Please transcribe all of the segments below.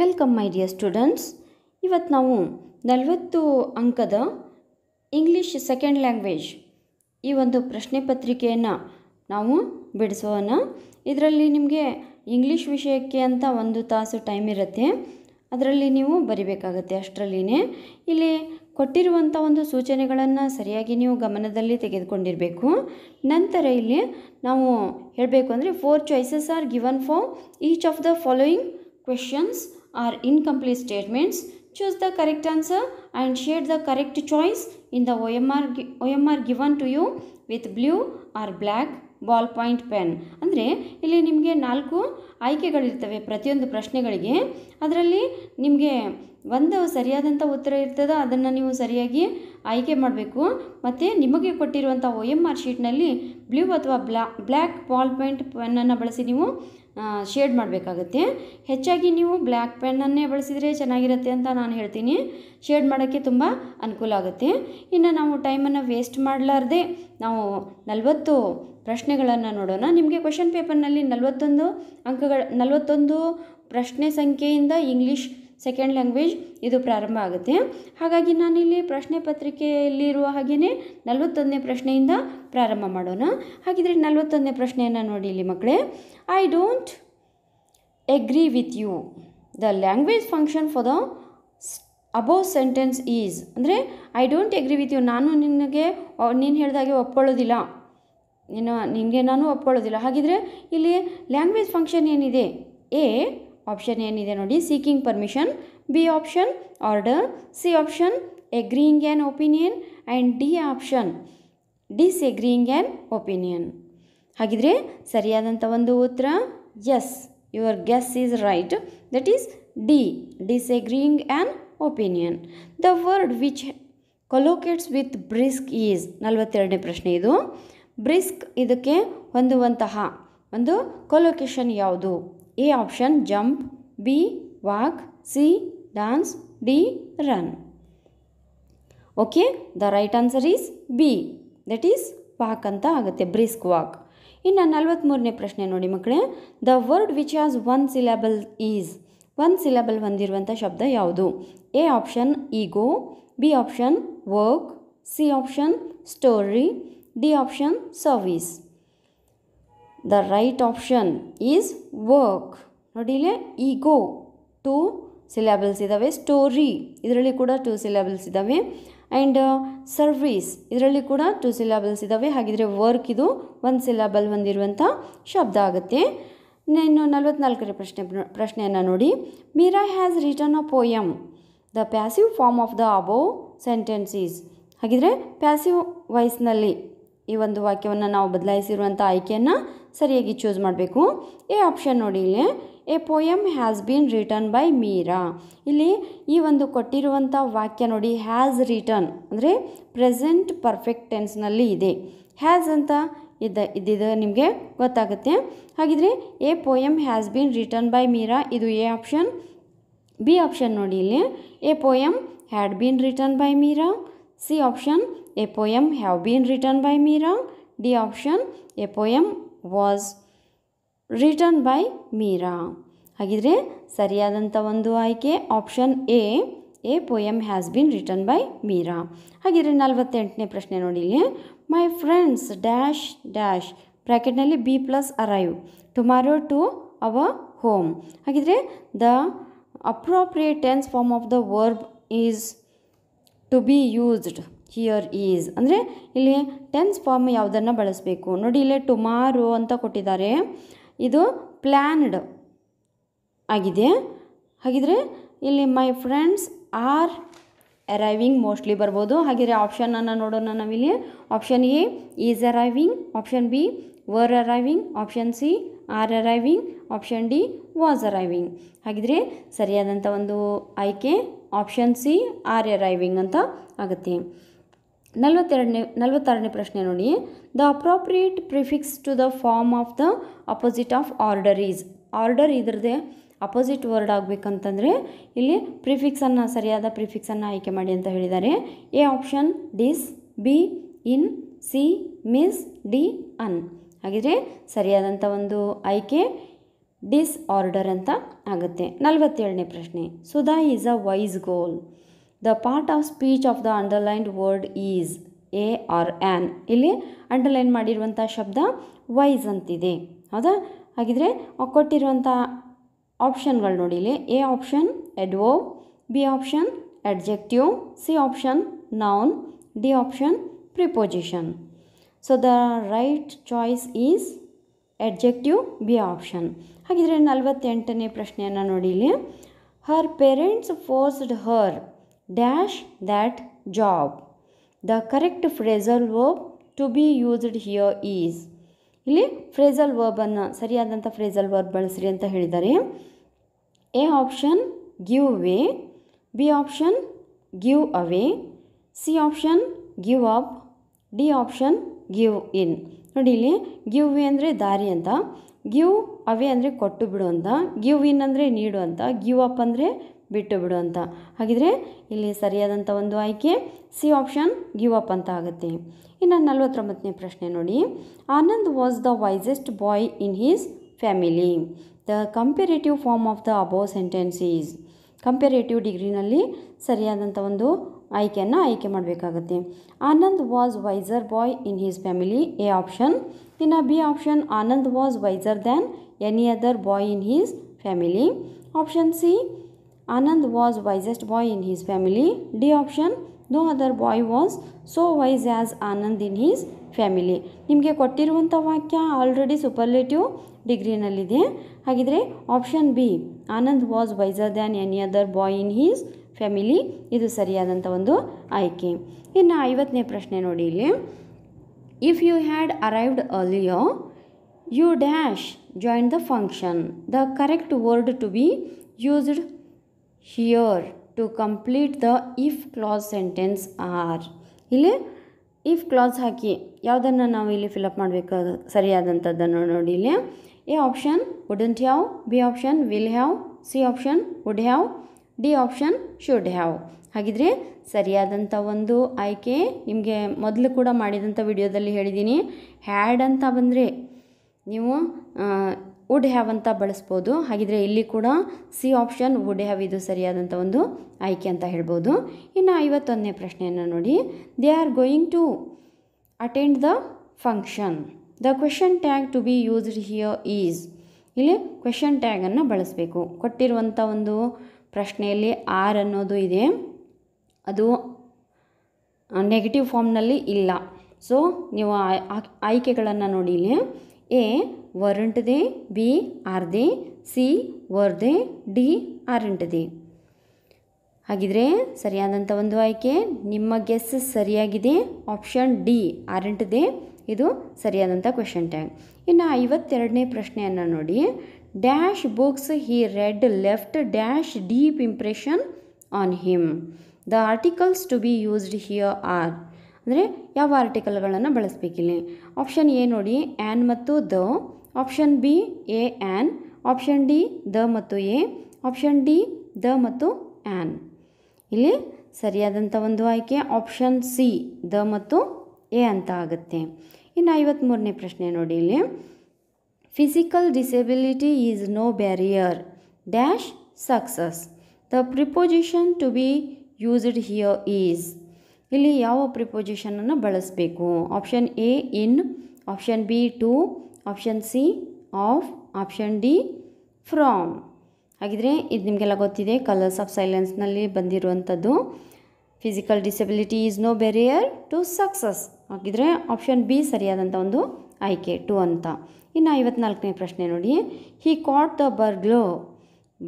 Welcome ಮೈ dear students. ಇವತ್ತು ನಾವು 40 ಅಂಕದ ಇಂಗ್ಲೀಷ್ ಸೆಕೆಂಡ್ ಲ್ಯಾಂಗ್ವೇಜ್ ಈ ಒಂದು ಪ್ರಶ್ನೆ ಪತ್ರಿಕೆಯನ್ನು ನಾವು ಬಿಡಿಸೋಣ. ಇದರಲ್ಲಿ ನಿಮಗೆ ಇಂಗ್ಲೀಷ್ ವಿಷಯಕ್ಕೆ ಅಂತ 1 ತಾಸು ಟೈಮ್ ಇರುತ್ತೆ, ಅದರಲ್ಲಿ ನೀವು ಬರಿಬೇಕಾಗತ್ತೆ. ಅಷ್ಟರಲ್ಲಿನೇ ಇಲ್ಲಿ ಕೊಟ್ಟಿರುವಂಥ ಒಂದು ಸೂಚನೆಗಳನ್ನು ಸರಿಯಾಗಿ ನೀವು ಗಮನದಲ್ಲಿ ತೆಗೆದುಕೊಂಡಿರಬೇಕು. ನಂತರ ಇಲ್ಲಿ ನಾವು ಹೇಳಬೇಕು ಅಂದರೆ 4 choices are given for each of the following questions or incomplete statements. Choose the correct answer and share the correct choice in the OMR given to you with blue or black ballpoint pen. ಅಂದರೆ ಇಲ್ಲಿ ನಿಮಗೆ 4 ಆಯ್ಕೆಗಳಿರ್ತವೆ ಪ್ರತಿಯೊಂದು ಪ್ರಶ್ನೆಗಳಿಗೆ. ಅದರಲ್ಲಿ ನಿಮಗೆ ಒಂದು ಸರಿಯಾದಂಥ ಉತ್ತರ ಇರ್ತದೆ, ಅದನ್ನು ನೀವು ಸರಿಯಾಗಿ ಆಯ್ಕೆ ಮಾಡಬೇಕು. ಮತ್ತು ನಿಮಗೆ ಕೊಟ್ಟಿರುವಂಥ OMR ಶೀಟ್ನಲ್ಲಿ ಬ್ಲೂ ಅಥವಾ ಬ್ಲ್ಯಾಕ್ ಬಾಲ್ಪಾಯಿಂಟ್ ಪೆನ್ನನ್ನು ಬಳಸಿ ನೀವು ಶೇಡ್ ಮಾಡಬೇಕಾಗತ್ತೆ. ಹೆಚ್ಚಾಗಿ ನೀವು ಬ್ಲ್ಯಾಕ್ ಪೆನ್ನನ್ನೇ ಬಳಸಿದರೆ ಚೆನ್ನಾಗಿರುತ್ತೆ ಅಂತ ನಾನು ಹೇಳ್ತೀನಿ. ಶೇಡ್ ಮಾಡೋಕ್ಕೆ ತುಂಬ ಅನುಕೂಲ ಆಗುತ್ತೆ. ಇನ್ನು ನಾವು ಟೈಮನ್ನು ವೇಸ್ಟ್ ಮಾಡಲಾರ್ದೆ ನಾವು 40 ಪ್ರಶ್ನೆಗಳನ್ನು ನೋಡೋಣ. ನಿಮಗೆ ಕ್ವೆಶನ್ ಪೇಪರ್ನಲ್ಲಿ 41 ಪ್ರಶ್ನೆ ಸಂಖ್ಯೆಯಿಂದ ಇಂಗ್ಲೀಷ್ ಸೆಕೆಂಡ್ ಲ್ಯಾಂಗ್ವೇಜ್ ಇದು ಪ್ರಾರಂಭ ಆಗುತ್ತೆ. ಹಾಗಾಗಿ ನಾನಿಲ್ಲಿ ಪ್ರಶ್ನೆ ಪತ್ರಿಕೆಯಲ್ಲಿರುವ ಹಾಗೆಯೇ 41ನೇ ಪ್ರಶ್ನೆಯಿಂದ ಪ್ರಾರಂಭ ಮಾಡೋಣ. ಹಾಗಿದ್ರೆ 41ನೇ ಪ್ರಶ್ನೆಯನ್ನು ನೋಡಿ ಇಲ್ಲಿ ಮಕ್ಕಳೇ. I don't agree with you. The language function for the above sentence is. ಅಂದರೆ I don't agree with you, ನೀನು ಹೇಳಿದಾಗೆ ಒಪ್ಕೊಳ್ಳೋದಿಲ್ಲ, ನಾನು ಒಪ್ಕೊಳ್ಳೋದಿಲ್ಲ. ಹಾಗಿದ್ರೆ ಇಲ್ಲಿ ಲ್ಯಾಂಗ್ವೇಜ್ ಫಂಕ್ಷನ್ ಏನಿದೆ? ಎ ಆಪ್ಷನ್ ಏನಿದೆ ನೋಡಿ, seeking permission, B option order, C option agreeing an opinion and D option disagreeing an opinion. ಹಾಗಿದ್ರೆ ಸರಿಯಾದಂಥ ಒಂದು ಉತ್ತರ yes, your guess is right, that is D, disagreeing an opinion. The word which collocates with brisk is. 42ನೇ ಪ್ರಶ್ನೆ ಇದು. Brisk ಇದಕ್ಕೆ ಹೊಂದುವಂತಹ ಒಂದು ಕೊಲೋಕೇಶನ್ ಯಾವುದು? A option jump, B walk, C dance, D run. Okay, the right answer is B, that is walk ಅಂತ ಆಗುತ್ತೆ, brisk walk. ಇನ್ನು 43ನೇ ಪ್ರಶ್ನೆ ನೋಡಿ ಮಕ್ಕಳೇ. The word which has 1 syllable is. 1 syllable ಹೊಂದಿರುವಂಥ ಶಬ್ದ ಯಾವುದು? A option ego, B option work, C option story, D option service. The right option is work. ನೋಡಿಲೆ ego 2 syllables ಇದ್ದಾವೆ, ಸ್ಟೋರಿ ಇದರಲ್ಲಿ ಕೂಡ 2 syllables ಇದ್ದಾವೆ, ಆ್ಯಂಡ್ ಸರ್ವಿಸ್ ಇದರಲ್ಲಿ ಕೂಡ 2 syllables ಇದ್ದಾವೆ. ಹಾಗಿದ್ರೆ ವರ್ಕ್ ಇದು 1 syllable ಹೊಂದಿರುವಂಥ ಶಬ್ದ ಆಗುತ್ತೆ. ಇನ್ನು 44ನೇ ಪ್ರಶ್ನೆಯನ್ನು ನೋಡಿ. Meera has written a poem. The passive form of the above sentence is. ಹಾಗಿದ್ರೆ ಪ್ಯಾಸಿವ್ ವಾಯ್ಸ್ನಲ್ಲಿ ಈ ಒಂದು ವಾಕ್ಯವನ್ನು ನಾವು ಬದಲಾಯಿಸಿರುವಂಥ ಆಯ್ಕೆಯನ್ನು ಸರಿಯಾಗಿ ಚೂಸ್ ಮಾಡಬೇಕು. ಎ ಆಪ್ಷನ್ ನೋಡಿ ಇಲ್ಲಿ, a poem has been written by Meera. ಇಲ್ಲಿ ಈ ಒಂದು ಕೊಟ್ಟಿರುವಂಥ ವಾಕ್ಯ ನೋಡಿ, ಹ್ಯಾಸ್ ರಿಟನ್ ಅಂದರೆ ಪ್ರೆಸೆಂಟ್ ಪರ್ಫೆಕ್ಟ್ ಟೆನ್ಸ್ನಲ್ಲಿ ಇದೆ. ಹ್ಯಾಸ್ ಅಂತ ಇದ್ದಿದ್ದು ನಿಮಗೆ ಗೊತ್ತಾಗುತ್ತೆ. ಹಾಗಿದ್ರೆ A poem has been written by Meera ಇದು ಎ ಆಪ್ಷನ್. ಬಿ ಆಪ್ಷನ್ ನೋಡಿ ಇಲ್ಲಿ, a poem had been written by Meera. C option A poem have been written by Meera. D option A poem was written by Meera. ಹಾಗಿದ್ರೆ ಸರಿಯಾದಂಥ ಒಂದು ಆಯ್ಕೆ option A, a poem has been written by Meera. ಹಾಗಿದ್ರೆ 48ನೇ ಪ್ರಶ್ನೆ ನೋಡಿ ಇಲ್ಲಿ. My friends dash dash ಬ್ರ್ಯಾಕೆಟ್ನಲ್ಲಿ B+ arrive tomorrow to our home. ಹಾಗಿದ್ರೆ the appropriate tense form of the verb is to be used here is. ಅಂದರೆ ಇಲ್ಲಿ tense form ಯಾವುದನ್ನು ಬಳಸಬೇಕು ನೋಡಿ, ಇಲ್ಲೇ ಟುಮಾರೋ ಅಂತ ಕೊಟ್ಟಿದ್ದಾರೆ, ಇದು ಪ್ಲ್ಯಾನ್ಡ್ ಆಗಿದೆ. ಹಾಗಿದ್ರೆ ಇಲ್ಲಿ my friends are arriving mostly ಬರ್ಬೋದು. ಹಾಗಿದ್ರೆ ಆಪ್ಷನನ್ನು ನೋಡೋಣ ನಾವಿಲ್ಲಿ. Option A is arriving, option B were arriving, option C are arriving, option D was arriving. ಹಾಗಿದ್ರೆ ಸರಿಯಾದಂಥ ಒಂದು ಆಯ್ಕೆ ಆಪ್ಷನ್ ಸಿ ಆರ್ ಅರೈವಿಂಗ್ ಅಂತ ಆಗುತ್ತೆ. 46ನೇ ಪ್ರಶ್ನೆ ನೋಡಿ. The appropriate prefix to the form of the opposite of order is. Order ಇದ್ರದ್ದೇ ಅಪೋಸಿಟ್ ವರ್ಡ್ ಆಗಬೇಕಂತಂದರೆ ಇಲ್ಲಿ ಪ್ರಿಫಿಕ್ಸನ್ನು, ಸರಿಯಾದ ಪ್ರಿಫಿಕ್ಸನ್ನು ಆಯ್ಕೆ ಮಾಡಿ ಅಂತ ಹೇಳಿದ್ದಾರೆ. A option dis, B in, C mis, D un. ಹಾಗಿದ್ರೆ ಸರಿಯಾದಂಥ ಒಂದು ಆಯ್ಕೆ ಡಿಸ್ಆರ್ಡರ್ ಅಂತ ಆಗುತ್ತೆ. 47ನೇ ಪ್ರಶ್ನೆ, Sudha is a wise girl. The part of speech of the underlined word is a or an. ಇಲ್ಲಿ ಅಂಡರ್ಲೈನ್ ಮಾಡಿರುವಂಥ ಶಬ್ದ ವೈಸ್ ಅಂತಿದೆ. ಹೌದಾ, ಹಾಗಿದ್ರೆ ಕೊಟ್ಟಿರುವಂಥ ಆಪ್ಷನ್ಗಳು ನೋಡಿ ಇಲ್ಲಿ. A option adverb, B option adjective, C option noun, D option preposition. So the right choice is adjective, B option. ಹಾಗಿದ್ರೆ 48ನೇ ಪ್ರಶ್ನೆಯನ್ನು ನೋಡಿ ಇಲ್ಲಿ. Her parents forced her dash that job. The correct phrasal verb to be used here is. ಇಲ್ಲಿ phrasal ವರ್ಬನ್ನು, ಸರಿಯಾದಂಥ phrasal verb ಬಳಸ್ರಿ ಅಂತ ಹೇಳಿದ್ದಾರೆ. A option give way, B option give away, C option give up, D option give ಇನ್. ನೋಡಿ ಇಲ್ಲಿ give way ಅಂದರೆ ದಾರಿ ಅಂತ, ಗಿವ್ ಅವೇ ಅಂದರೆ ಕೊಟ್ಟು ಬಿಡು ಅಂತ, ಗಿವ್ ಇನ್ ಅಂದರೆ ನೀಡು ಅಂತ, ಗಿವ್ ಅಪ್ ಅಂದರೆ ಬಿಟ್ಟು ಬಿಡು ಅಂತ. ಹಾಗಿದ್ರೆ ಇಲ್ಲಿ ಸರಿಯಾದಂಥ ಒಂದು ಆಯ್ಕೆ ಸಿ ಆಪ್ಷನ್ ಗಿವ್ ಅಪ್ ಅಂತ ಆಗುತ್ತೆ. ಇನ್ನು 49ನೇ ಪ್ರಶ್ನೆ ನೋಡಿ. Anand was the wisest boy in his family. The comparative form of the above sentence is. Comparative ಡಿಗ್ರಿನಲ್ಲಿ ಸರಿಯಾದಂಥ ಒಂದು ಆಯ್ಕೆಯನ್ನು ಆಯ್ಕೆ ಮಾಡಬೇಕಾಗತ್ತೆ. Anand was wiser boy in his family, A option. ಇನ್ನು B option Anand was wiser than any other boy in his family, option C Anand was wisest boy in his family, D option no other boy was so wise as Anand in his family. ನಿಮಗೆ ಕೊಟ್ಟಿರುವಂಥ ವಾಕ್ಯ already superlative ಡಿಗ್ರಿನಲ್ಲಿದೆ. ಹಾಗಿದ್ರೆ option B Anand was wiser than any other boy in his family ಇದು ಸರಿಯಾದಂಥ ಒಂದು ಆಯ್ಕೆ. ಇನ್ನು 50ನೇ ಪ್ರಶ್ನೆ ನೋಡಿ ಇಲ್ಲಿ. If you had arrived earlier you dash join the function. The correct word to be used here to complete the if clause sentence are. ಇಲ್ಲಿ ಇಫ್ ಕ್ಲಾಸ್ ಹಾಕಿ ಯಾವುದನ್ನು ನಾವು ಇಲ್ಲಿ ಫಿಲಪ್ ಮಾಡಬೇಕಾದ ಸರಿಯಾದಂಥದ್ದನ್ನು ನೋಡಿ ಇಲ್ಲಿ. A option wouldn't have, B option will have, C option would have, D option should have. ಹಾಗಿದ್ರೆ ಸರಿಯಾದಂಥ ಒಂದು ಆಯ್ಕೆ, ನಿಮಗೆ ಮೊದಲು ಕೂಡ ಮಾಡಿದಂಥ ವಿಡಿಯೋದಲ್ಲಿ ಹೇಳಿದ್ದೀನಿ, ಹ್ಯಾಡ್ ಅಂತ ಬಂದರೆ ನೀವು ವುಡ್ ಹ್ಯಾವ್ ಅಂತ ಬಳಸ್ಬೋದು. ಹಾಗಿದ್ರೆ ಇಲ್ಲಿ ಕೂಡ ಸಿ ಆಪ್ಷನ್ ವುಡ್ ಹ್ಯಾವ್ ಇದು ಸರಿಯಾದಂಥ ಒಂದು ಆಯ್ಕೆ ಅಂತ ಹೇಳ್ಬೋದು. ಇನ್ನು 51ನೇ ಪ್ರಶ್ನೆಯನ್ನು ನೋಡಿ. They are going to attend the function. The question tag to be used here is. ಇಲ್ಲಿ ಕ್ವೆಶನ್ ಟ್ಯಾಗನ್ನು ಬಳಸಬೇಕು. ಕೊಟ್ಟಿರುವಂಥ ಒಂದು ಪ್ರಶ್ನೆಯಲ್ಲಿ ಆರ್ ಅನ್ನೋದು ಇದೆ, ಅದು ನೆಗೆಟಿವ್ ಫಾರ್ಮ್ನಲ್ಲಿ ಇಲ್ಲ. ಸೊ ನೀವು ಆಯ್ಕೆಗಳನ್ನು ನೋಡಿ ಇಲ್ಲಿ. A weren't they, B are they, C were they, D aren't they. ಹಾಗಿದ್ರೆ ಸರಿಯಾದಂಥ ಒಂದು ಆಯ್ಕೆ, ನಿಮ್ಮ ಗೆಸ್ ಸರಿಯಾಗಿದೆ, ಆಪ್ಷನ್ ಡಿ ಆರಂಟ್ ದೇ ಇದು ಸರಿಯಾದಂಥ ಕ್ವೆಶನ್ ಟ್ಯಾಗ್. ಇನ್ನು 52ನೇ ಪ್ರಶ್ನೆಯನ್ನು ನೋಡಿ. Dash books he read left dash deep impression on him. The articles to be used here are. ಅಂದರೆ ಯಾವ ಆರ್ಟಿಕಲ್ಗಳನ್ನು ಬಳಸಬೇಕಿಲ್ಲಿ. ಆಪ್ಷನ್ ಎ ನೋಡಿ ಆ್ಯನ್ ಮತ್ತು the, option B A an, option D the ಮತ್ತು ಎ, ಆಪ್ಷನ್ ಡಿ ದ ಮತ್ತು an. ಇಲ್ಲಿ ಸರಿಯಾದಂಥ ಒಂದು ಆಯ್ಕೆ ಆಪ್ಷನ್ ಸಿ ದ ಮತ್ತು ಎ ಅಂತ ಆಗುತ್ತೆ. ಇನ್ನು 53ನೇ ಪ್ರಶ್ನೆ ನೋಡಿ ಇಲ್ಲಿ. Physical disability is no barrier dash success. The preposition to be used here is. ಇಲ್ಲಿ ಯಾವ ಪ್ರಿಪೋಸಿಷನನ್ನು ಬಳಸಬೇಕು. Option A in, option B to, option C of, option D from. ಹಾಗಿದ್ರೆ ಇದು ನಿಮಗೆಲ್ಲ ಗೊತ್ತಿದೆ, ಕಲರ್ಸ್ ಆಫ್ ಸೈಲೆನ್ಸ್ನಲ್ಲಿ ಬಂದಿರುವಂಥದ್ದು. Physical disability is no barrier to success. ಹಾಗಿದ್ರೆ ಆಪ್ಷನ್ ಬಿ ಸರಿಯಾದಂಥ ಒಂದು ಆಯ್ಕೆ ಟು ಅಂತ. ಇನ್ನು 54ನೇ ಪ್ರಶ್ನೆ ನೋಡಿ. He caught the burglar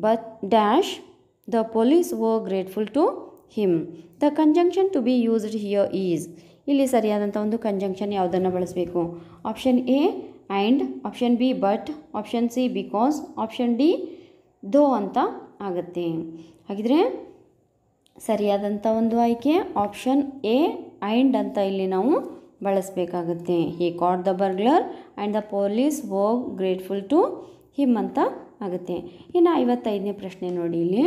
but dash the police were grateful to him. The conjunction to be used here is. ಇಲ್ಲಿ ಸರಿಯಾದಂಥ ಒಂದು ಕಂಜಂಕ್ಷನ್ ಯಾವುದನ್ನು ಬಳಸಬೇಕು. Option A and, option B but, option C because, option D though ಅಂತ ಆಗುತ್ತೆ. ಹಾಗಿದ್ರೆ ಸರಿಯಾದಂಥ ಒಂದು ಆಯ್ಕೆ ಆಪ್ಷನ್ ಎ ಆ್ಯಂಡ್ ಅಂತ ಇಲ್ಲಿ ನಾವು ಬಳಸಬೇಕಾಗುತ್ತೆ. He caught the burglar and the police were grateful to him ಅಂತ ಆಗುತ್ತೆ. ಇನ್ನು 55ನೇ ಪ್ರಶ್ನೆ ನೋಡಿ ಇಲ್ಲಿ.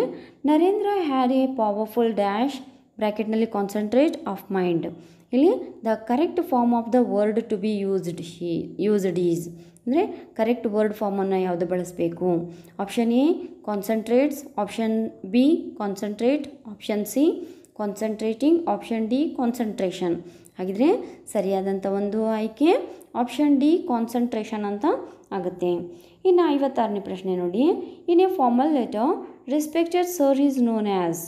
Narendra had a powerful dash ಬ್ರಾಕೆಟ್ನಲ್ಲಿ ಕಾನ್ಸಂಟ್ರೇಟ್ ಆಫ್ ಮೈಂಡ್. ಇಲ್ಲಿ the correct form of the word to be used is ಅಂದರೆ ಕರೆಕ್ಟ್ ವರ್ಡ್ ಫಾರ್ಮನ್ನು ಯಾವುದು ಬಳಸಬೇಕು? Option A concentrates, option B concentrate, option C concentrating, option D concentration. ಹಾಗಿದ್ರೆ ಸರಿಯಾದಂಥ ಒಂದು ಆಯ್ಕೆ ಆಪ್ಷನ್ ಡಿ ಕಾನ್ಸಂಟ್ರೇಷನ್ ಅಂತ ಆಗುತ್ತೆ. ಇನ್ನು 56ನೇ ಪ್ರಶ್ನೆ ನೋಡಿ. In a formal letter respected sir is known as.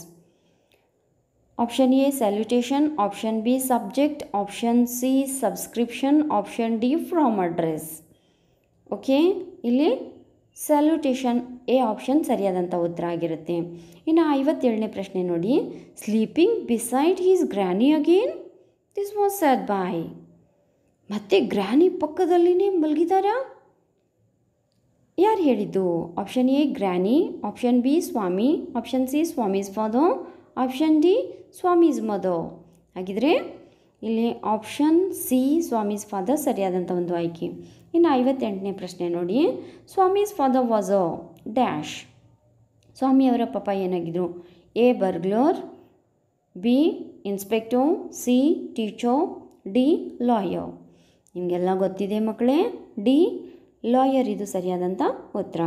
Option A salutation, option B subject, option C subscription, option D from address. Okay, ಇಲ್ಲಿ ಸ್ಯಾಲ್ಯುಟೇಷನ್ ಎ ಆಪ್ಷನ್ ಸರಿಯಾದಂಥ ಉತ್ತರ ಆಗಿರುತ್ತೆ. ಇನ್ನು 57ನೇ ಪ್ರಶ್ನೆ ನೋಡಿ. Sleeping beside his granny again this was said by. ಮತ್ತೆ granny ಪಕ್ಕದಲ್ಲಿನೇ ಮಲಗಿದಾರಾ? ಯಾರು ಹೇಳಿದ್ದು? Option A granny, option B Swami, option C Swami's father, option D Swami's mother. ಹಾಗಿದ್ರೆ ಇಲ್ಲಿ ಆಪ್ಷನ್ ಸಿ ಸ್ವಾಮೀಸ್ ಫಾದರ್ ಸರಿಯಾದಂಥ ಒಂದು ಆಯ್ಕೆ. ಇನ್ನು 58ನೇ ಪ್ರಶ್ನೆ ನೋಡಿ. Swami's father was a dash. ಸ್ವಾಮಿಯವರ ಪಪ್ಪ ಏನಾಗಿದ್ದರು? A burglar, B inspector, C teacher, D lawyer. ನಿಮಗೆಲ್ಲ ಗೊತ್ತಿದೆ ಮಕ್ಕಳೇ, ಡಿ ಲಾಯರ್ ಇದು ಸರಿಯಾದಂಥ ಉತ್ತರ.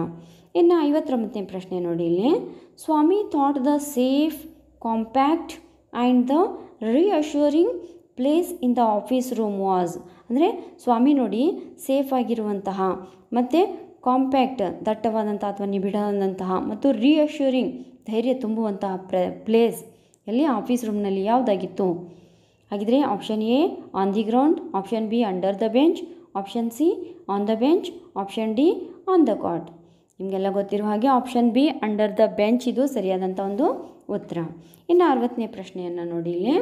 ಇನ್ನು 59ನೇ ಪ್ರಶ್ನೆ ನೋಡಿ. ಇಲ್ಲಿ Swami thought the safe, compact and the reassuring place in the office room was. ಅಂದರೆ ಸ್ವಾಮಿ ನೋಡಿ ಸೇಫ್ ಆಗಿರುವಂತಹ ಮತ್ತು ಕಾಂಪ್ಯಾಕ್ಟ್ ದಟ್ಟವಾದಂಥ ಅಥವಾ ನಿಬಿಡದಂತಹ ಮತ್ತು ರಿಅಶ್ಯೂರಿಂಗ್ ಧೈರ್ಯ ತುಂಬುವಂತಹ ಪ್ಲೇಸ್ ಎಲ್ಲಿ ಆಫೀಸ್ ರೂಮ್ನಲ್ಲಿ ಯಾವುದಾಗಿತ್ತು? ಹಾಗಿದ್ರೆ option A on the ground, option B under the bench, option C on the bench, option D on the cot. ನಿಮಗೆಲ್ಲ ಗೊತ್ತಿರೋ ಹಾಗೆ option B under the bench ಇದು ಸರಿಯಾದಂಥ ಒಂದು ಉತ್ತರ. ಇನ್ನು 60ನೇ ಪ್ರಶ್ನೆಯನ್ನು ನೋಡಿ. ಇಲ್ಲಿ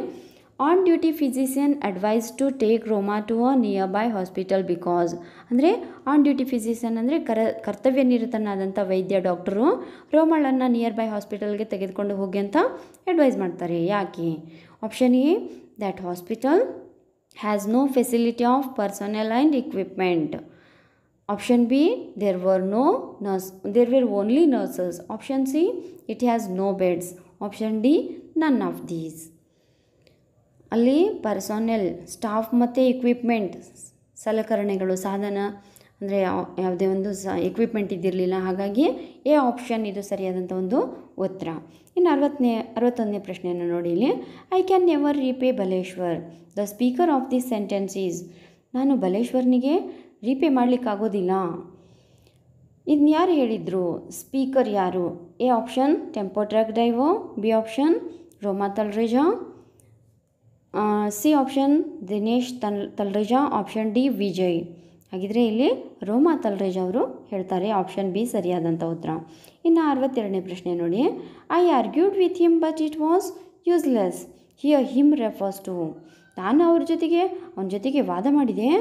on duty physician advise to take Roma to a nearby hospital because. ಅಂದರೆ ಆನ್ ಡ್ಯೂಟಿ ಫಿಸಿಷಿಯನ್ ಅಂದರೆ ಕರ್ತವ್ಯ ನಿರತನಾದಂಥ ವೈದ್ಯ ಡಾಕ್ಟರು ರೋಮಾಳನ್ನು ನಿಯರ್ ಬೈ ಹಾಸ್ಪಿಟಲ್ಗೆ ತೆಗೆದುಕೊಂಡು ಹೋಗಿ ಅಂತ ಅಡ್ವೈಸ್ ಮಾಡ್ತಾರೆ. ಯಾಕೆ? Option A that hospital has no facility of personal and equipment, option B there were only nurses, option C it has no beds, option D none of these. ಅಲ್ಲಿ personnel staff ಮತ್ತು equipment ಸಲಕರಣೆಗಳು ಸಾಧನ ಅಂದರೆ ಯಾವುದೇ ಒಂದು equipment ಇದ್ದಿರಲಿಲ್ಲ. ಹಾಗಾಗಿ A option ಇದು ಸರಿಯಾದಂಥ ಒಂದು ಉತ್ತರ. ಇನ್ನು 61ನೇ ಪ್ರಶ್ನೆಯನ್ನು ನೋಡಿ. ಇಲ್ಲಿ I can never repay Baleshwar the speaker of this sentence is. ನಾನು ಬಲೇಶ್ವರ್ನಿಗೆ ರೀಪೇ ಮಾಡಲಿಕ್ಕಾಗೋದಿಲ್ಲ. ಇದನ್ನ ಯಾರು ಹೇಳಿದರು? ಸ್ಪೀಕರ್ ಯಾರು? A option tempo truck driver, B option Roma Talreja, C option Dinesh Talreja, option D Vijay. ಹಾಗಿದ್ರೆ ಇಲ್ಲಿ ರೋಮಾ ತಲ್ರೇಜಾ ಅವರು ಹೇಳ್ತಾರೆ. ಆಪ್ಷನ್ ಬಿ ಸರಿಯಾದಂಥ ಉತ್ತರ. ಇನ್ನು 62ನೇ ಪ್ರಶ್ನೆ ನೋಡಿ. I argued with him but it was useless. Here him refers to. ನಾನು ಅವನ ಜೊತೆಗೆ ವಾದ ಮಾಡಿದೆ,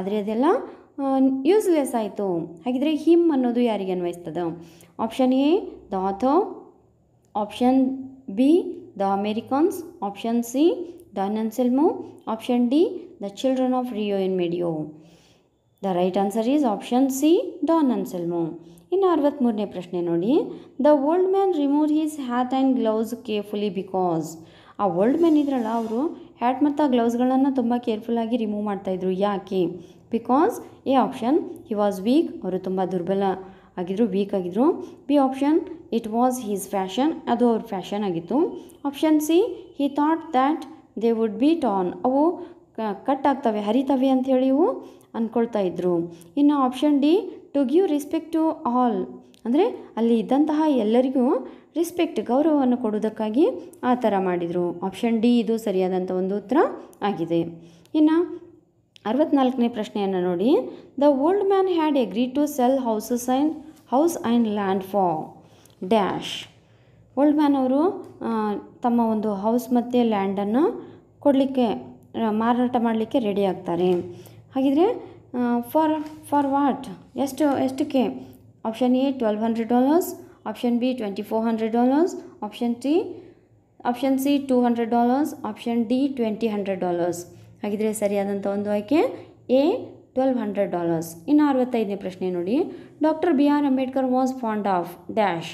ಆದರೆ ಅದೆಲ್ಲ ಯೂಸ್ಲೆಸ್ ಆಯಿತು. ಹಾಗಿದ್ರೆ ಹಿಮ್ ಅನ್ನೋದು ಯಾರಿಗೆ ಅನ್ವಯಿಸ್ತದೆ? Option A the author, option B the Americans, option C Don Anselmo, option D the children of Rio in Medio. The right answer is option C Don Anselmo. ಇನ್ನು 63ನೇ ಪ್ರಶ್ನೆ ನೋಡಿ. The old man remove his hat and gloves carefully because. ಆ old man ಇದ್ರಲ್ಲ, ಅವರು hat ಮತ್ತು ಗ್ಲೌಸ್ಗಳನ್ನು ತುಂಬ ಕೇರ್ಫುಲ್ಲಾಗಿ remove ಮಾಡ್ತಾಯಿದ್ರು. ಯಾಕೆ? Because A option he was weak, ಅವರು ತುಂಬ ದುರ್ಬಲ ಆಗಿದ್ದರು, ವೀಕ್ ಆಗಿದ್ದರು. B option it was his fashion, ಅದು ಅವ್ರ ಫ್ಯಾಷನ್ ಆಗಿತ್ತು. Option C he thought that they would be torn, ಅವು ಕಟ್ ಆಗ್ತವೆ, ಹರಿತವೆ ಅಂಥೇಳಿ ಇವು ಅಂದ್ಕೊಳ್ತಾ ಇದ್ದರು. ಇನ್ನು option D to give respect to all, ಅಂದರೆ ಅಲ್ಲಿ ಇದ್ದಂತಹ ಎಲ್ಲರಿಗೂ ರೆಸ್ಪೆಕ್ಟ್ ಗೌರವವನ್ನು ಕೊಡೋದಕ್ಕಾಗಿ ಆ ಥರ ಮಾಡಿದರು. ಆಪ್ಷನ್ ಡಿ ಇದು ಸರಿಯಾದಂಥ ಒಂದು ಉತ್ತರ ಆಗಿದೆ. ಇನ್ನು 64ನೇ ಪ್ರಶ್ನೆಯನ್ನು ನೋಡಿ. The old man had agree to sell house and land for dash. Old man ಅವರು ತಮ್ಮ ಒಂದು ಹೌಸ್ ಮತ್ತು ಲ್ಯಾಂಡನ್ನು ಕೊಡಲಿಕ್ಕೆ, ಮಾರಾಟ ಮಾಡಲಿಕ್ಕೆ ರೆಡಿ ಆಗ್ತಾರೆ. ಹಾಗಿದ್ರೆ ಫಾರ್ ವಾಟ್, ಎಷ್ಟಕ್ಕೆ? Option A $1200, option B $2400, option C $200, option D $2000. ಹಾಗಿದ್ರೆ ಸರಿಯಾದಂಥ ಒಂದು ಆಯ್ಕೆ ಎ $1200. ಇನ್ನು 65ನೇ ಪ್ರಶ್ನೆ ನೋಡಿ. Doctor B R. Ambedkar was fond of dash.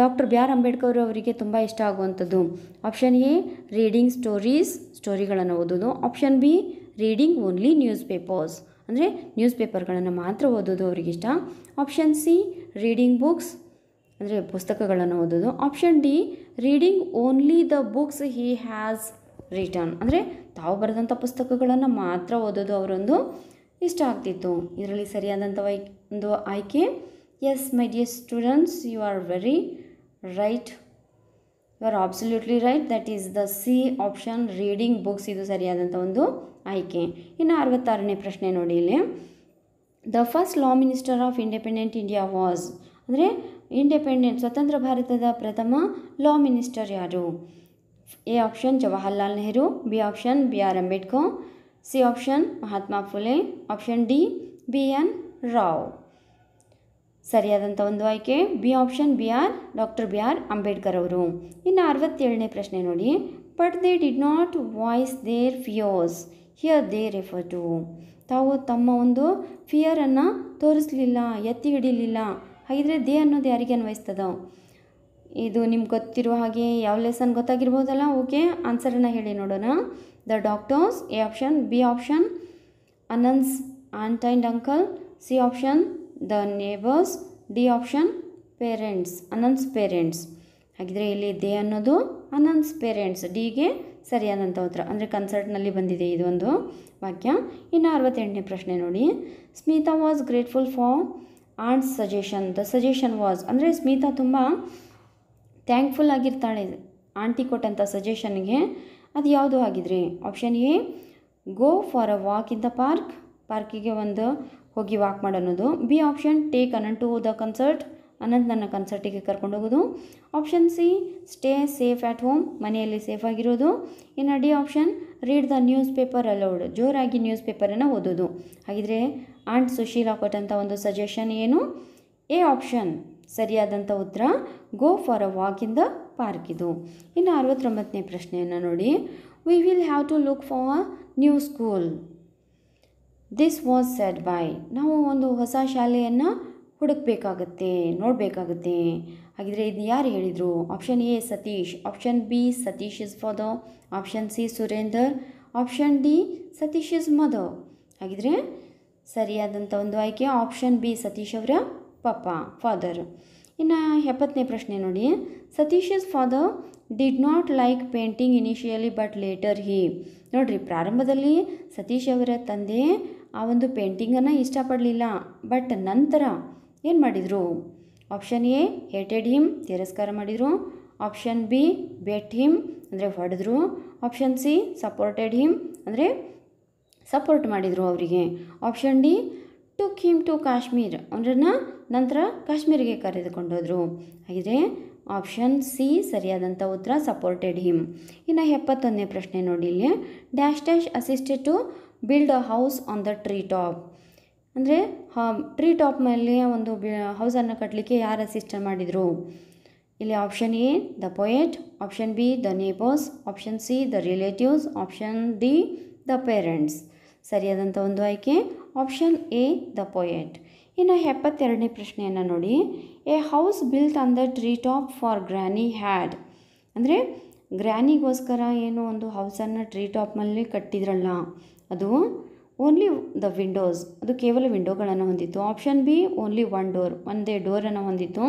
Doctor B R Ambedkar ಅವರಿಗೆ ತುಂಬ ಇಷ್ಟ ಆಗುವಂಥದ್ದು. ಆಪ್ಷನ್ ಎ ರೀಡಿಂಗ್ ಸ್ಟೋರೀಸ್, ಸ್ಟೋರಿಗಳನ್ನು ಓದೋದು. Option B reading only newspapers, ಅಂದರೆ ನ್ಯೂಸ್ ಪೇಪರ್ಗಳನ್ನು ಮಾತ್ರ ಓದೋದು ಅವರಿಗಿಷ್ಟ. ಆಪ್ಷನ್ ಸಿ ರೀಡಿಂಗ್ ಬುಕ್ಸ್, ಅಂದರೆ ಪುಸ್ತಕಗಳನ್ನು ಓದೋದು. Option D reading only the books he has written, ಅಂದರೆ ತಾವು ಬರೆದಂಥ ಪುಸ್ತಕಗಳನ್ನು ಮಾತ್ರ ಓದೋದು ಅವರೊಂದು ಇಷ್ಟ ಆಗ್ತಿತ್ತು. ಇದರಲ್ಲಿ ಸರಿಯಾದಂಥ ಒಂದು ಆಯ್ಕೆ. Yes my dear students, you are very right, you are absolutely right, that is the C option, reading books, ಇದು ಸರಿಯಾದಂಥ ಒಂದು ಆಯ್ಕೆ. ಇನ್ನು 66ನೇ ಪ್ರಶ್ನೆ ನೋಡಿ ಇಲ್ಲಿ. The first law minister of independent India was, ಅಂದರೆ ಇಂಡಿಪೆಂಡೆಂಟ್ ಸ್ವತಂತ್ರ ಭಾರತದ ಪ್ರಥಮ ಲಾ ಮಿನಿಸ್ಟರ್ ಯಾರು? A option Jawaharlal Nehru, B option B R Ambedkar, C option Mahatma Phule, option D B N Rao. ಸರಿಯಾದಂಥ ಒಂದು ಆಯ್ಕೆ B option doctor B R Ambedkar ಅವರು. ಇನ್ನು 67ನೇ ಪ್ರಶ್ನೆ ನೋಡಿ. But they did not voice their fears, here they refer to, ತಾವು ತಮ್ಮ ಒಂದು ಫಿಯರನ್ನು ತೋರಿಸಲಿಲ್ಲ, ಎತ್ತಿ ಹಿಡಿಲಿಲ್ಲ. ಹಾಗಿದ್ರೆ ದೇ ಅನ್ನೋದು ಯಾರಿಗೆ ಅನ್ವಯಿಸ್ತದ? ಇದು ನಿಮ್ಗೆ ಗೊತ್ತಿರುವ ಹಾಗೆ ಯಾವ ಲೆಸನ್ ಗೊತ್ತಾಗಿರ್ಬೋದಲ್ಲ. ಓಕೆ, ಆನ್ಸರನ್ನು ಹೇಳಿ ನೋಡೋಣ. The doctors, A option, B option ಅನನ್ಸ್ aunt and uncle, C option the neighbours, D option parents, ಅನನ್ಸ್ parents. ಹಾಗಿದ್ರೆ ಇಲ್ಲಿ ದೇ ಅನ್ನೋದು ಅನನ್ಸ್ ಪೇರೆಂಟ್ಸ್, ಡಿಗೆ ಸರಿಯಾದಂಥ ಉತ್ತರ, ಅಂದರೆ ಕನ್ಸರ್ಟ್ನಲ್ಲಿ ಬಂದಿದೆ ಇದೊಂದು ವಾಕ್ಯ. ಇನ್ನು 68ನೇ ಪ್ರಶ್ನೆ ನೋಡಿ. Smita was grateful for aunt's suggestion, the suggestion was, ಅಂದರೆ ಸ್ಮಿತಾ ತುಂಬ ಥ್ಯಾಂಕ್ಫುಲ್ ಆಗಿರ್ತಾಳೆ ಆಂಟಿ ಕೊಟ್ಟಂಥ ಸಜೆಷನ್ಗೆ. ಅದು ಯಾವುದು ಆಗಿದ್ರೆ? Option A go for a walk in the park, ಪಾರ್ಕಿಗೆ ಒಂದು ಹೋಗಿ ವಾಕ್ ಮಾಡೋದು. B option take Anant to the concert, Anant ನನ್ನ ಕನ್ಸರ್ಟಿಗೆ ಕರ್ಕೊಂಡು ಹೋಗೋದು. Option C stay safe at home, ಮನೆಯಲ್ಲಿ ಸೇಫ್ ಆಗಿರೋದು. ಇನ್ನು D option read the newspaper aloud, ಜೋರಾಗಿ ನ್ಯೂಸ್ ಪೇಪರನ್ನು ಓದೋದು. ಹಾಗಿದ್ರೆ ಆಂಟ್ ಸುಶೀಲಾ ಕೊಟ್ಟಂಥ ಒಂದು ಸಜೆಷನ್ ಏನು? ಎ ಆಪ್ಷನ್ ಸರಿಯಾದಂಥ ಉತ್ತರ, go for a walk in the park ಇದು. ಇನ್ನು 69ನೇ ಪ್ರಶ್ನೆಯನ್ನು ನೋಡಿ. We will have to look for a new school, this was said by, ನಾವು ಒಂದು ಹೊಸ ಶಾಲೆಯನ್ನು ಹುಡುಕಬೇಕಾಗತ್ತೆ, ನೋಡಬೇಕಾಗತ್ತೆ. ಹಾಗಿದ್ರೆ ಇದು ಯಾರು ಹೇಳಿದರು? Option A Satish, option B Satish is father, option C Surender, option D Satish is mother. ಹಾಗಿದ್ರೆ ಸರಿಯಾದಂಥ ಒಂದು ಆಯ್ಕೆ ಆಪ್ಷನ್ ಬಿ ಸತೀಶ್ ಅವರ ಪಪ್ಪ, ಫಾದರ್. ಇನ್ನು 70ನೇ ಪ್ರಶ್ನೆ ನೋಡಿ. Satish's father did not like painting initially but later he, ನೋಡಿರಿ ಪ್ರಾರಂಭದಲ್ಲಿ ಸತೀಶ್ ಅವರ ತಂದೆ ಆ ಒಂದು ಪೇಂಟಿಂಗನ್ನು ಇಷ್ಟಪಡಲಿಲ್ಲ, ಬಟ್ ನಂತರ ಏನು ಮಾಡಿದರು? ಆಪ್ಷನ್ ಎ ಹೇಟೆಡ್ ಹಿಮ್, ತಿರಸ್ಕಾರ ಮಾಡಿದರು. ಆಪ್ಷನ್ ಬಿ ಬೆಟ್ ಹಿಮ್, ಅಂದರೆ ಹೊಡೆದ್ರು. ಆಪ್ಷನ್ ಸಿ ಸಪೋರ್ಟೆಡ್ ಹಿಮ್, ಅಂದರೆ ಸಪೋರ್ಟ್ ಮಾಡಿದರು ಅವರಿಗೆ. Option D took him to Kashmir, ಅವರನ್ನು ನಂತರ ಕಾಶ್ಮೀರಿಗೆ ಕರೆದುಕೊಂಡೋದ್ರು. ಹಾಗಿದ್ರೆ ಆಪ್ಷನ್ ಸಿ ಸರಿಯಾದಂಥ ಉತ್ತರ, ಸಪೋರ್ಟೆಡ್ ಹಿಮ್. ಇನ್ನು 71ನೇ ಪ್ರಶ್ನೆ ನೋಡಿ ಇಲ್ಲಿ. Dash dash assisted to build a house on the tree top, ಅಂದರೆ ಟ್ರೀ ಟಾಪ್ ಮೇಲೆ ಒಂದು ಹೌಸನ್ನು ಕಟ್ಟಲಿಕ್ಕೆ ಯಾರು ಅಸಿಸ್ಟ್ ಮಾಡಿದರು? ಇಲ್ಲಿ option A the poet, option B the neighbours, option C the relatives, option D the parents. ಸರಿಯಾದಂಥ ಒಂದು ಆಯ್ಕೆ ಆಪ್ಷನ್ ಎ ದ ಪೊಯೆಟ್. ಇನ್ನು 72ನೇ ಪ್ರಶ್ನೆಯನ್ನು ನೋಡಿ. A house built on the tree top for granny had, ಅಂದರೆ ಗ್ರ್ಯಾನಿಗೋಸ್ಕರ ಏನು ಒಂದು ಹೌಸನ್ನು ಟ್ರೀ ಟಾಪ್ನಲ್ಲಿ ಕಟ್ಟಿದ್ರಲ್ಲ, ಅದು ಓನ್ಲಿ ದ ವಿಂಡೋಸ್, ಅದು ಕೇವಲ ವಿಂಡೋಗಳನ್ನು ಹೊಂದಿತ್ತು. Option B only one door, ಒಂದೇ ಡೋರನ್ನು ಹೊಂದಿತ್ತು.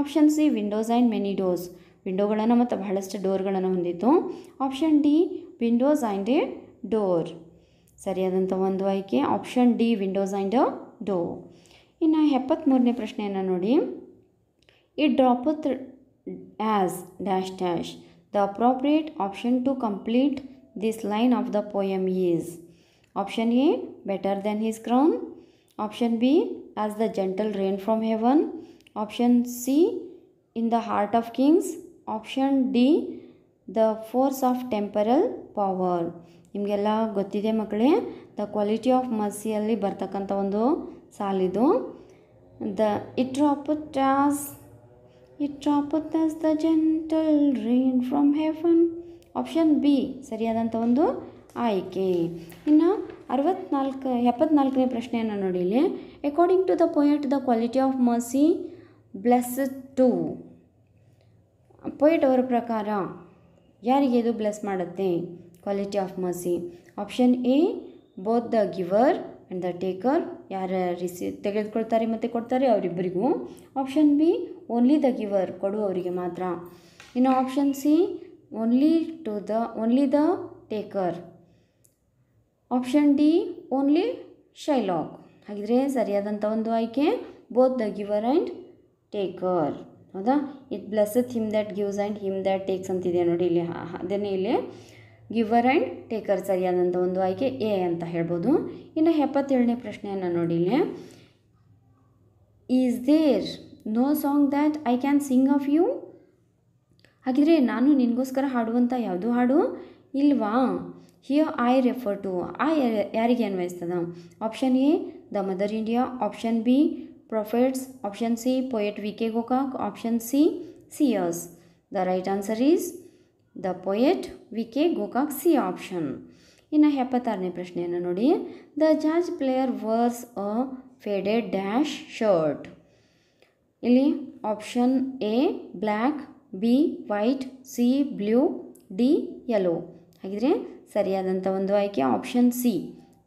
Option C windows and many doors, ವಿಂಡೋಗಳನ್ನು ಮತ್ತು ಬಹಳಷ್ಟು ಡೋರ್ಗಳನ್ನು ಹೊಂದಿತ್ತು. Option D windows and a door. ಸರಿಯಾದಂಥ ಒಂದು ಆಯ್ಕೆ option D windows and a door. ಇನ್ನು 73ನೇ ಪ್ರಶ್ನೆಯನ್ನು ನೋಡಿ. It droppeth as dash dash the appropriate option to complete this line of the poem is, option A better than his crown, option B as the gentle rain from heaven, option C in the heart of kings, option D the force of temporal power. ನಿಮಗೆಲ್ಲ ಗೊತ್ತಿದೆ ಮಕ್ಕಳೇ, the quality of ಮರ್ಸಿಯಲ್ಲಿ ಬರ್ತಕ್ಕಂಥ ಒಂದು ಸಾಲಿದು. The it droppeth as the gentle rain from heaven, option B ಸರಿಯಾದಂಥ ಒಂದು ಆಯ್ಕೆ. ಇನ್ನು 74ನೇ ಪ್ರಶ್ನೆಯನ್ನು ನೋಡಿಲಿ. According to the poet the quality of mercy blessed to, poet ಅವರ ಪ್ರಕಾರ ಯಾರಿಗೆ ಇದು ಬ್ಲೆಸ್ ಮಾಡುತ್ತೆ? Quality of mercy. Option A, both the giver and the taker, ಯಾರು ತೆಗೆದುಕೊಳ್ತಾರೆ ಮತ್ತು ಕೊಡ್ತಾರೆ ಅವರಿಬ್ಬರಿಗೂ. Option B, only the giver, ಕೊಡುವವರಿಗೆ ಮಾತ್ರ. ಇನ್ನು option C, only the taker. Option D, only Shylock. ಹಾಗಿದ್ರೆ ಸರಿಯಾದಂಥ ಒಂದು ಆಯ್ಕೆ both the giver and taker. ಹೌದಾ, it blesseth him that gives and him that takes ಅಂತಿದೆ ನೋಡಿ ಇಲ್ಲಿ. ಅದನ್ನೇ ಇಲ್ಲಿ ಗಿವರ್ ಆ್ಯಂಡ್ ಟೇಕರ್ ಸರಿಯಾದಂಥ ಒಂದು ಆಯ್ಕೆ ಎ ಅಂತ ಹೇಳ್ಬೋದು. ಇನ್ನು 77ನೇ ಪ್ರಶ್ನೆಯನ್ನು ನೋಡಿ ಇಲ್ಲಿ. Is there no song that I can sing of you? ಹಾಗಿದ್ರೆ ನಾನು ನಿನಗೋಸ್ಕರ ಹಾಡುವಂಥ ಯಾವುದೂ ಹಾಡು ಇಲ್ವಾ? Here I refer to, I ಯಾರಿಗೆ ಅನ್ವಯಿಸ್ತದ? Option A, the mother India. Option B, prophets. Option C, poet V K Gokak. Option C, seers. The right answer is the poet V K Gokak, C option. ಇನ್ನು 76ನೇ ಪ್ರಶ್ನೆಯನ್ನು ನೋಡಿ. The George Blair wears a faded dash shirt. ಇಲ್ಲಿ option A black, B white, C blue, D yellow. ಹಾಗಿದ್ರೆ ಸರಿಯಾದಂಥ ಒಂದು ಆಯ್ಕೆ option C,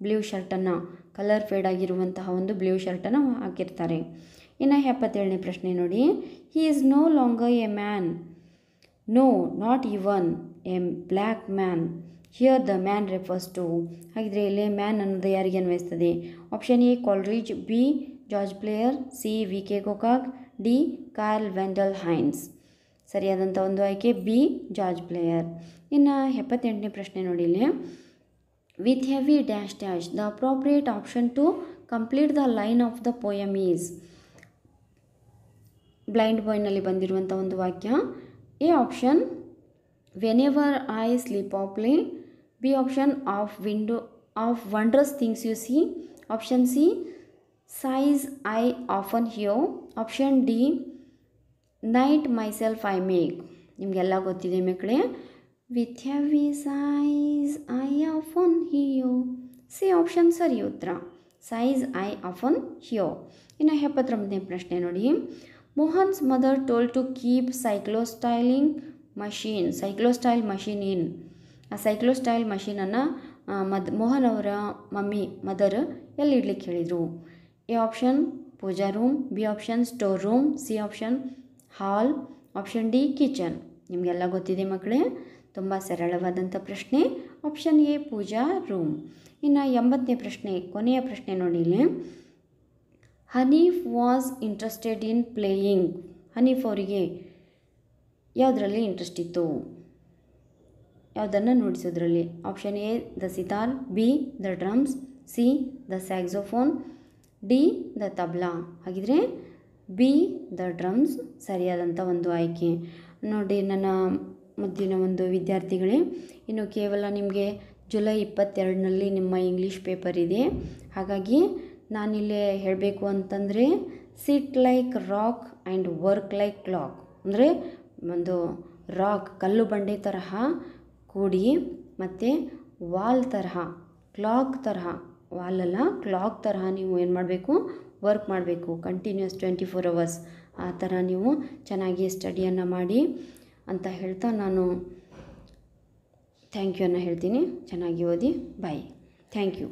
blue ಶರ್ಟನ್ನು, ಕಲರ್ ಫೇಡ್ ಆಗಿರುವಂತಹ ಒಂದು ಬ್ಲೂ ಶರ್ಟನ್ನು ಹಾಕಿರ್ತಾರೆ. ಇನ್ನು 77ನೇ ಪ್ರಶ್ನೆ ನೋಡಿ. He is no longer a man, no not even a black man. Here the man refers to. ಹಾಗಿದ್ರೆ ಇಲ್ಲಿ ಮ್ಯಾನ್ ಅನ್ನೋದು ಯಾರಿಗೆ ಅನ್ವಯಿಸ್ತದೆ? Option A, Coleridge. B, George Blair. C, V K Gokak. D, Karl Wendell Hines. ಸರಿಯಾದಂಥ ಒಂದು ಆಯ್ಕೆ B, George Blair. ಇನ್ನು 78ನೇ ಪ್ರಶ್ನೆ ನೋಡಿ ಇಲ್ಲಿ. With heavy dash dash the appropriate option to complete the line of the poem is. Blind ಬಾಯ್ನಲ್ಲಿ ಬಂದಿರುವಂಥ ಒಂದು ವಾಕ್ಯ. A option, whenever I sleep awfully. B option, of wondrous things you see. Option C, sighs I often hear. Option D, night myself I make. ನಿಮಗೆಲ್ಲ ಗೊತ್ತಿದೆ ಮಕ್ಕಳೇ. With heavy sighs I often ಹಿಯೋ, C option ಸರಿ ಉತ್ತರ, size I often ಹಿಯೋ. ಇನ್ನು 79ನೇ ಪ್ರಶ್ನೆ ನೋಡಿ. Mohan's mother told to keep cyclostyle machine in. ಆ ಸೈಕ್ಲೋಸ್ಟೈಲ್ ಮಷೀನನ್ನು ಮೋಹನ್ ಅವರ ಮದರ್ ಎಲ್ಲಿ ಇಡ್ಲಿಕ್ಕೆ ಹೇಳಿದರು? A option, puja room. B option, store room. C option, hall. Option D, kitchen. ನಿಮಗೆಲ್ಲ ಗೊತ್ತಿದೆ ಮಕ್ಕಳೇ. ತುಂಬ ಸರಳವಾದಂಥ ಪ್ರಶ್ನೆ ಆಪ್ಷನ್ ಎ, ಪೂಜಾ ರೂಮ್. ಇನ್ನು 80ನೇ ಪ್ರಶ್ನೆ, ಕೊನೆಯ ಪ್ರಶ್ನೆ ನೋಡಿ ಇಲ್ಲಿ. Hanif was interested in playing. Hanif ಅವರಿಗೆ ಯಾವುದರಲ್ಲಿ ಇಂಟ್ರೆಸ್ಟ್ ಇತ್ತು? ಯಾವುದನ್ನು ನುಡಿಸೋದ್ರಲ್ಲಿ? Option A, the sitar. B, the drums. C, the saxophone. D, the tabla. ಹಾಗಿದ್ರೆ ಬಿ, ದ ಡ್ರಮ್ಸ್ ಸರಿಯಾದಂಥ ಒಂದು ಆಯ್ಕೆ. ನೋಡಿ ನನ್ನ ಮುದ್ದಿನ ಒಂದು ವಿದ್ಯಾರ್ಥಿಗಳೇ, ಇನ್ನು ಕೇವಲ ನಿಮಗೆ ಜುಲೈ 22ರಲ್ಲಿ ನಿಮ್ಮ ಇಂಗ್ಲೀಷ್ ಪೇಪರ್ ಇದೆ. ಹಾಗಾಗಿ ನಾನಿಲ್ಲಿ ಹೇಳಬೇಕು ಅಂತಂದರೆ, sit like rock and work like clock. ಅಂದರೆ ಒಂದು ರಾಕ್, ಕಲ್ಲು ಬಂಡೆ ತರಹ ಕೂಡಿ, ಮತ್ತು ವಾಲ್ ತರಹ, ಕ್ಲಾಕ್ ತರಹ, ವಾಲಲ್ಲ ಕ್ಲಾಕ್ ತರಹ ನೀವು ಏನು ಮಾಡಬೇಕು? ವರ್ಕ್ ಮಾಡಬೇಕು. ಕಂಟಿನ್ಯೂಸ್ 24 hours ಆ ಥರ ನೀವು ಚೆನ್ನಾಗಿ ಸ್ಟಡಿಯನ್ನು ಮಾಡಿ ಅಂತ ಹೇಳ್ತಾ ನಾನು ಥ್ಯಾಂಕ್ ಯು ಅನ್ನು ಹೇಳ್ತೀನಿ. ಚೆನ್ನಾಗಿ ಓದಿ, ಬಾಯ್, ಥ್ಯಾಂಕ್ ಯು.